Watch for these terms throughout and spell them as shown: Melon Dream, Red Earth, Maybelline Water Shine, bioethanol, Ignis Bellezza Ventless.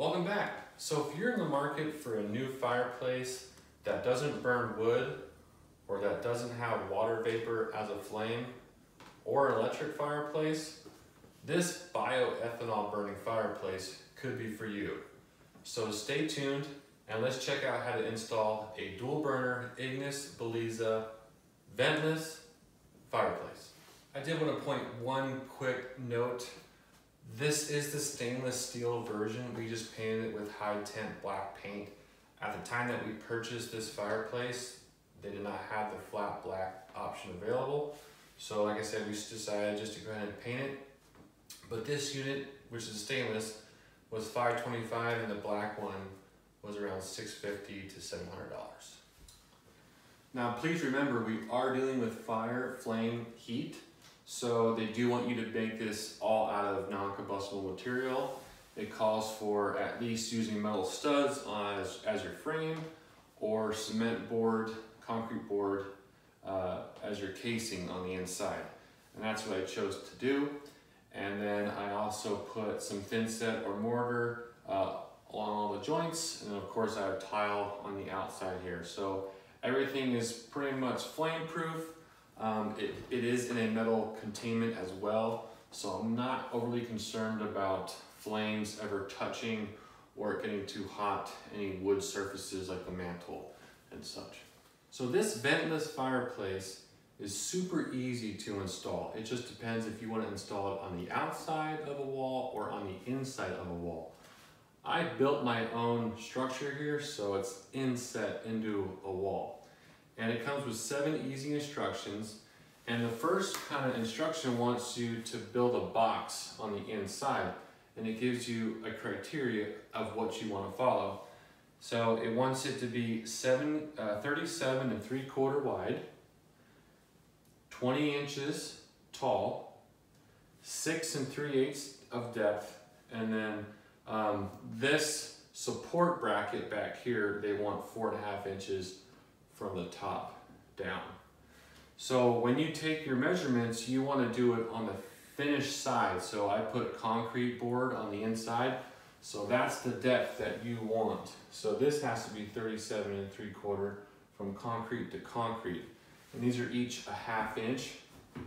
Welcome back. So if you're in the market for a new fireplace that doesn't burn wood, or that doesn't have water vapor as a flame, or an electric fireplace, this bioethanol burning fireplace could be for you. So stay tuned and let's check out how to install a dual burner Ignis Bellezza Ventless fireplace. I did want to point one quick note. This is the stainless steel version. We just painted it with high tint black paint. At the time that we purchased this fireplace, they did not have the flat black option available. So like I said, we decided just to go ahead and paint it. But this unit, which is stainless, was $525 and the black one was around $650 to $700. Now please remember, we are dealing with fire, flame, heat. So they do want you to bake this all out of non-combustible material. It calls for at least using metal studs as your frame, or cement board, concrete board as your casing on the inside. And that's what I chose to do. And then I also put some thin set or mortar along all the joints. And of course I have tile on the outside here. So everything is pretty much flame proof. It is in a metal containment as well. So I'm not overly concerned about flames ever touching or getting too hot, any wood surfaces like the mantle and such. So this ventless fireplace is super easy to install. It just depends if you want to install it on the outside of a wall or on the inside of a wall. I built my own structure here, so it's inset into a wall. And it comes with 7 easy instructions. And the first kind of instruction wants you to build a box on the inside. And it gives you a criteria of what you want to follow. So it wants it to be 37 3/4 wide, 20 inches tall, 6 3/8 of depth, and then this support bracket back here, they want 4.5 inches from the top down. So when you take your measurements, you want to do it on the finished side. So I put concrete board on the inside. So that's the depth that you want. So this has to be 37 3/4 from concrete to concrete. And these are each a 1/2 inch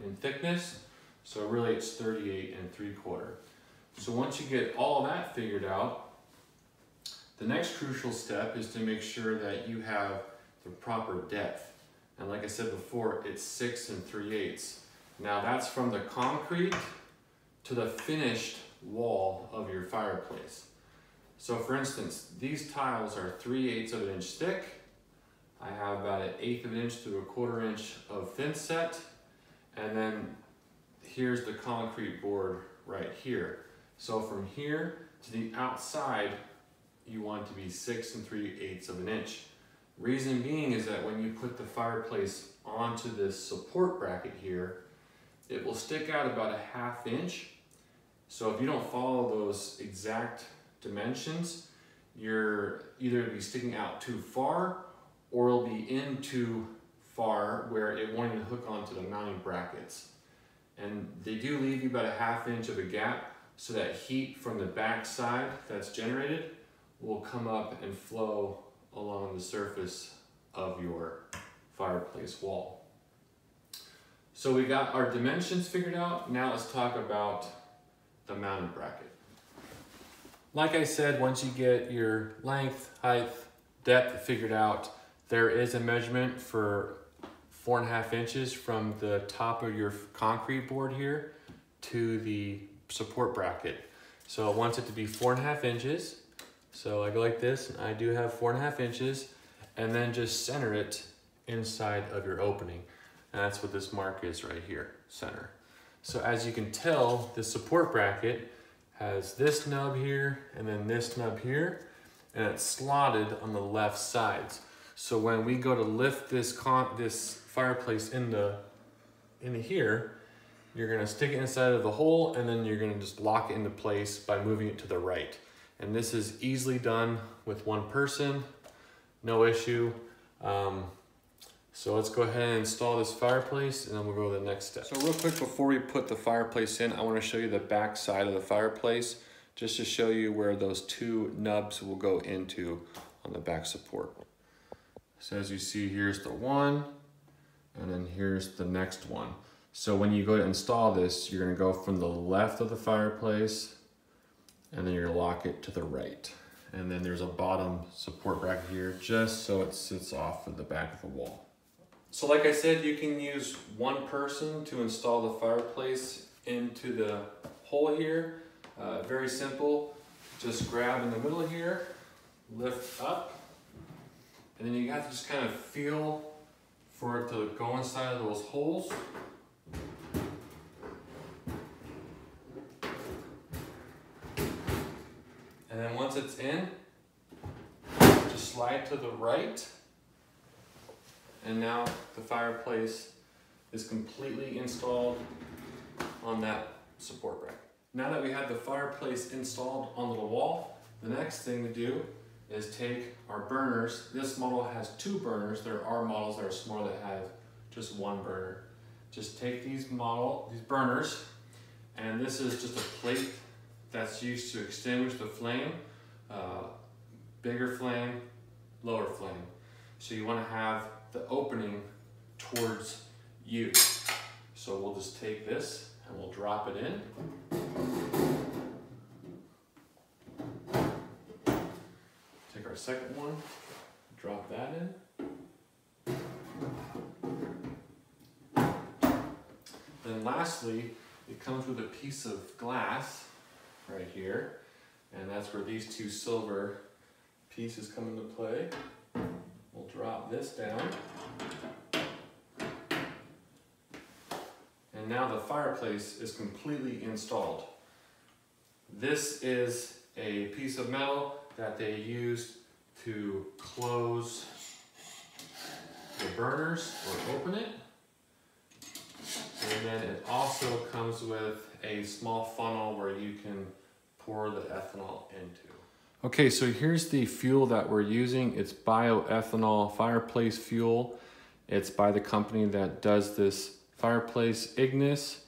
in thickness. So really it's 38 3/4. So once you get all that figured out, the next crucial step is to make sure that you have the proper depth. And like I said before, it's 6 3/8. Now that's from the concrete to the finished wall of your fireplace. So for instance, these tiles are 3/8 of an inch thick. I have about 1/8 of an inch to 1/4 inch of thin set. And then here's the concrete board right here. So from here to the outside, you want it to be 6 3/8 of an inch. Reason being is that when you put the fireplace onto this support bracket here, it will stick out about a 1/2 inch. So if you don't follow those exact dimensions, you're either be sticking out too far, or it'll be in too far where it won't even hook onto the mounting brackets. And they do leave you about a 1/2 inch of a gap so that heat from the back side that's generated will come up and flow along the surface of your fireplace wall. So we got our dimensions figured out. Now let's talk about the mounting bracket. Like I said, once you get your length, height, depth figured out, there is a measurement for 4.5 inches from the top of your concrete board here to the support bracket. So it wants it to be 4.5 inches. So I go like this, and I do have 4.5 inches, and then just center it inside of your opening. And that's what this mark is right here, center. So as you can tell, the support bracket has this nub here and then this nub here, and it's slotted on the left sides. So when we go to lift this fireplace into here, you're gonna stick it inside of the hole, and then you're gonna just lock it into place by moving it to the right. And this is easily done with one person, no issue. So let's go ahead and install this fireplace, and then we'll go to the next step. So real quick, before we put the fireplace in, I want to show you the back side of the fireplace just to show you where those two nubs will go into on the back support. So as you see, here's the one, and then here's the next one. So when you go to install this, you're gonna go from the left of the fireplace, and then you're gonna lock it to the right. And then there's a bottom support bracket here, just so it sits off of the back of the wall. So like I said, you can use one person to install the fireplace into the hole here. Very simple, just grab in the middle here, lift up, and then you have to just kind of feel for it to go inside of those holes. And then once it's in, just slide to the right. And now the fireplace is completely installed on that support bracket. Now that we have the fireplace installed onto the wall, the next thing to do is take our burners. This model has two burners. There are models that are smaller that have just one burner. Just take these burners, and this is just a plate that's used to extinguish the flame. Bigger flame, lower flame. So you want to have the opening towards you. So we'll just take this and we'll drop it in. Take our second one, drop that in. Then lastly, it comes with a piece of glass right here, and that's where these two silver pieces come into play. We'll drop this down. And now the fireplace is completely installed. This is a piece of metal that they used to close the burners or open it. And then it also comes with a small funnel where you can pour the ethanol into. Okay, so here's the fuel that we're using. It's bioethanol fireplace fuel. It's by the company that does this fireplace, Ignis.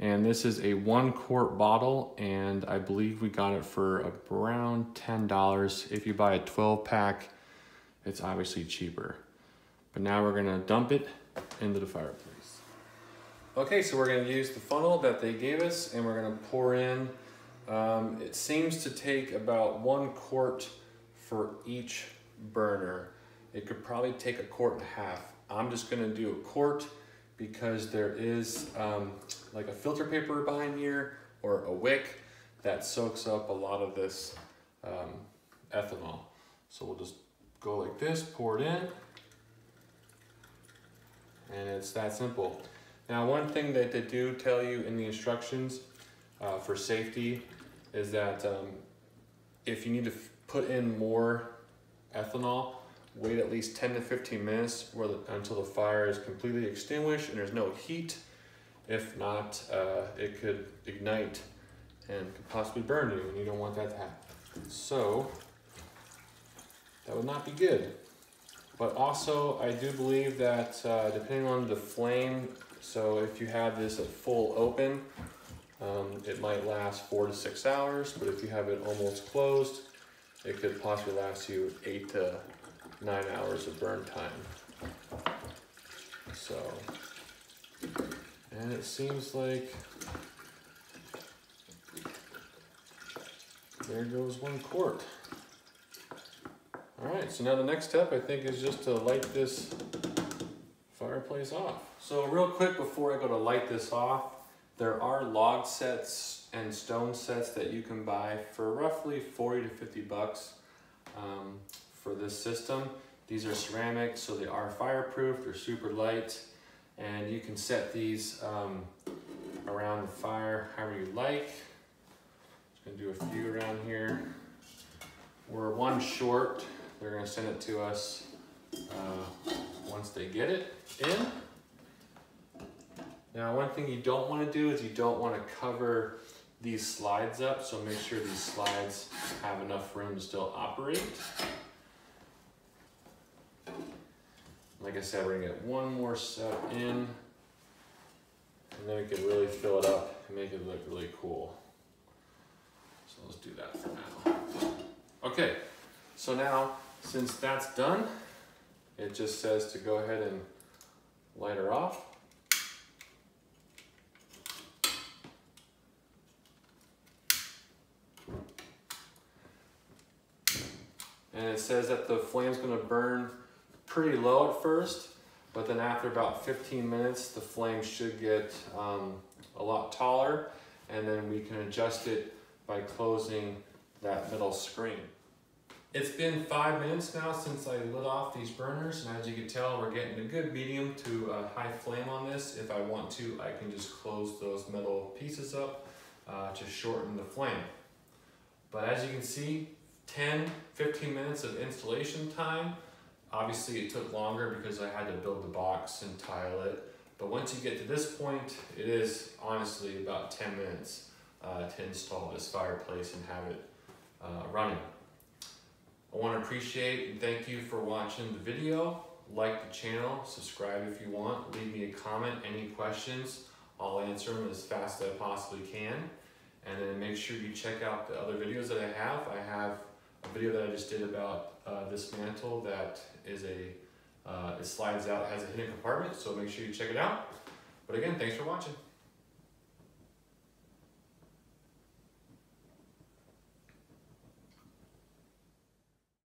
And this is a 1 quart bottle, and I believe we got it for around $10. If you buy a 12 pack, it's obviously cheaper. But now we're gonna dump it into the fireplace. Okay, so we're gonna use the funnel that they gave us, and we're gonna pour in. It seems to take about 1 quart for each burner. It could probably take a quart and a half. I'm just gonna do a quart because there is like a filter paper behind here or a wick that soaks up a lot of this ethanol. So we'll just go like this, pour it in, and it's that simple. Now, one thing that they do tell you in the instructions for safety is that if you need to put in more ethanol, wait at least 10 to 15 minutes until the fire is completely extinguished and there's no heat. If not, it could ignite and could possibly burn you, and you don't want that to happen. So that would not be good. But also, I do believe that depending on the flame, so if you have this at full open, it might last 4 to 6 hours, but if you have it almost closed, it could possibly last you 8 to 9 hours of burn time. So, and it seems like there goes 1 quart. All right, so now the next step, I think, is just to light this fireplace off. So real quick before I go to light this off, there are log sets and stone sets that you can buy for roughly 40 to 50 bucks for this system. These are ceramic, so they are fireproof, they're super light, and you can set these around the fire however you like. I'm just gonna do a few around here. We're one short. They're gonna send it to us once they get it in. Now, one thing you don't want to do is you don't want to cover these slides up, so make sure these slides have enough room to still operate. Like I said, we're going to get one more set in, and then we can really fill it up and make it look really cool. So just do that for now. Okay, so now since that's done, it just says to go ahead and light her off. And it says that the flame's gonna burn pretty low at first, but then after about 15 minutes, the flame should get a lot taller, and then we can adjust it by closing that middle screen. It's been 5 minutes now since I lit off these burners, and as you can tell, we're getting a good medium to a high flame on this. If I want to, I can just close those metal pieces up to shorten the flame. But as you can see, 10-15 minutes of installation time. Obviously it took longer because I had to build the box and tile it, but once you get to this point, it is honestly about 10 minutes to install this fireplace and have it running. I want to appreciate and thank you for watching the video. Like the channel, subscribe if you want, leave me a comment, any questions, I'll answer them as fast as I possibly can. And then make sure you check out the other videos that I have. I have a video that I just did about this mantle that is it slides out, has a hidden compartment, so make sure you check it out. But again, thanks for watching.